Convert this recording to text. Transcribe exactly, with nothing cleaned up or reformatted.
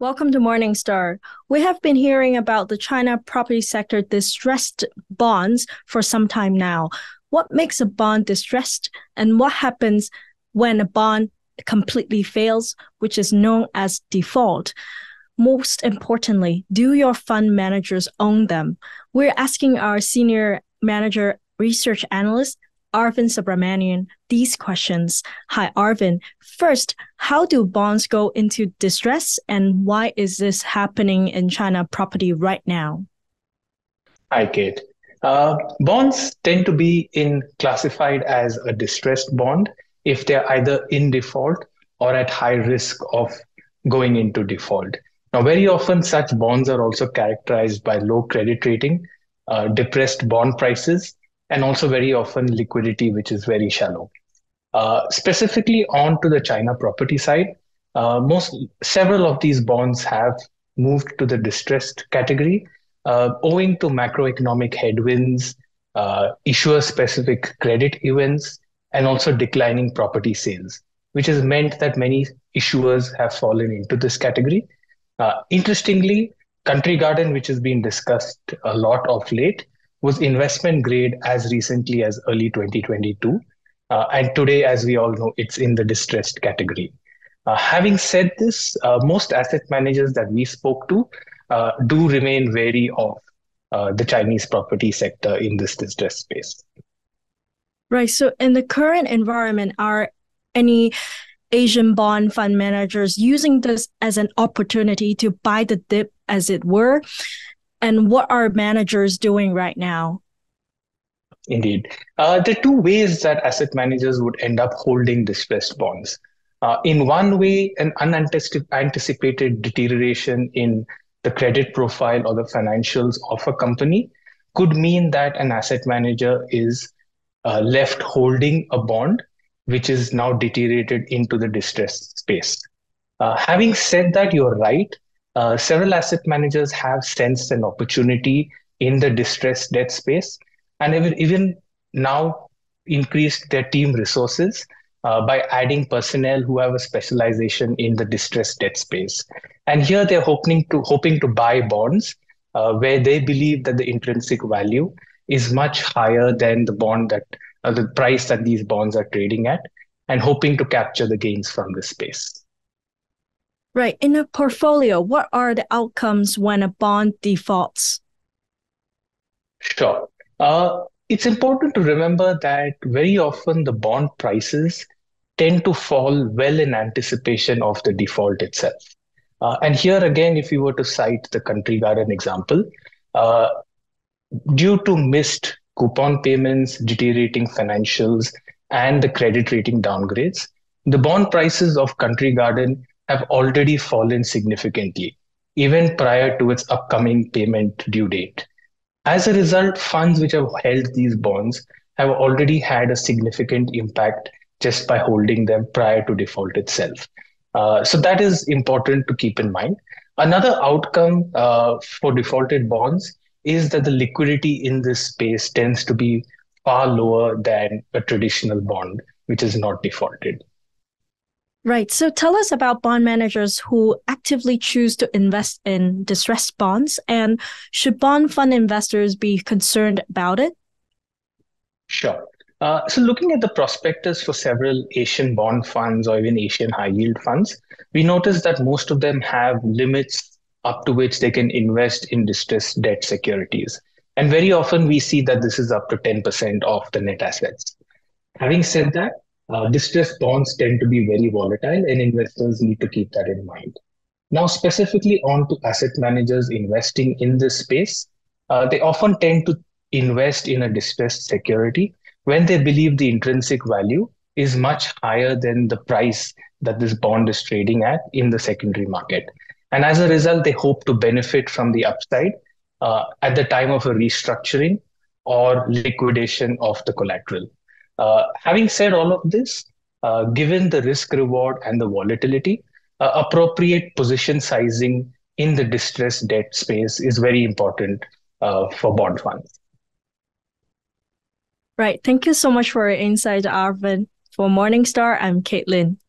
Welcome to Morningstar. We have been hearing about the China property sector distressed bonds for some time now. What makes a bond distressed and what happens when a bond completely fails, which is known as default? Most importantly, do your fund managers own them? We're asking our senior manager research analyst, Arvind Subramanian, these questions. Hi, Arvind. First, how do bonds go into distress and why is this happening in China property right now? Hi, Kate. Uh, bonds tend to be in classified as a distressed bond if they're either in default or at high risk of going into default. Now, very often such bonds are also characterized by low credit rating, uh, depressed bond prices, and also very often liquidity, which is very shallow. Uh, specifically onto the China property side, uh, most several of these bonds have moved to the distressed category, uh, owing to macroeconomic headwinds, uh, issuer-specific credit events, and also declining property sales, which has meant that many issuers have fallen into this category. Uh, interestingly, Country Garden, which has been discussed a lot of late, was investment grade as recently as early twenty twenty-two. Uh, and today, as we all know, it's in the distressed category. Uh, having said this, uh, most asset managers that we spoke to uh, do remain wary of uh, the Chinese property sector in this distressed space. Right. So in the current environment, are any Asian bond fund managers using this as an opportunity to buy the dip, as it were? And what are managers doing right now? Indeed. Uh, there are two ways that asset managers would end up holding distressed bonds. Uh, in one way, an unanticipated deterioration in the credit profile or the financials of a company could mean that an asset manager is uh, left holding a bond, which is now deteriorated into the distressed space. Uh, having said that, you're right. Uh, several asset managers have sensed an opportunity in the distressed debt space and have even now increased their team resources uh, by adding personnel who have a specialization in the distressed debt space. And here they're hoping to, hoping to buy bonds uh, where they believe that the intrinsic value is much higher than the bond that uh, the price that these bonds are trading at, and hoping to capture the gains from this space. Right. In a portfolio, what are the outcomes when a bond defaults? Sure. Uh, it's important to remember that very often the bond prices tend to fall well in anticipation of the default itself. Uh, and here again, if you were to cite the Country Garden example, uh, due to missed coupon payments, deteriorating financials, and the credit rating downgrades, the bond prices of Country Garden have already fallen significantly, even prior to its upcoming payment due date. As a result, funds which have held these bonds have already had a significant impact just by holding them prior to default itself. Uh, so that is important to keep in mind. Another outcome uh, for defaulted bonds is that the liquidity in this space tends to be far lower than a traditional bond, which is not defaulted. Right. So tell us about bond managers who actively choose to invest in distressed bonds, and should bond fund investors be concerned about it? Sure. Uh, so looking at the prospectus for several Asian bond funds or even Asian high yield funds, we noticed that most of them have limits up to which they can invest in distressed debt securities. And very often we see that this is up to ten percent of the net assets. Having said that, Uh, distressed bonds tend to be very volatile and investors need to keep that in mind. Now, specifically on to asset managers investing in this space, uh, they often tend to invest in a distressed security when they believe the intrinsic value is much higher than the price that this bond is trading at in the secondary market. And as a result, they hope to benefit from the upside uh, at the time of a restructuring or liquidation of the collateral. Uh, having said all of this, uh, given the risk reward and the volatility, uh, appropriate position sizing in the distressed debt space is very important uh, for bond funds. Right. Thank you so much for your insight, Arvind. For Morningstar, I'm Kate Lin.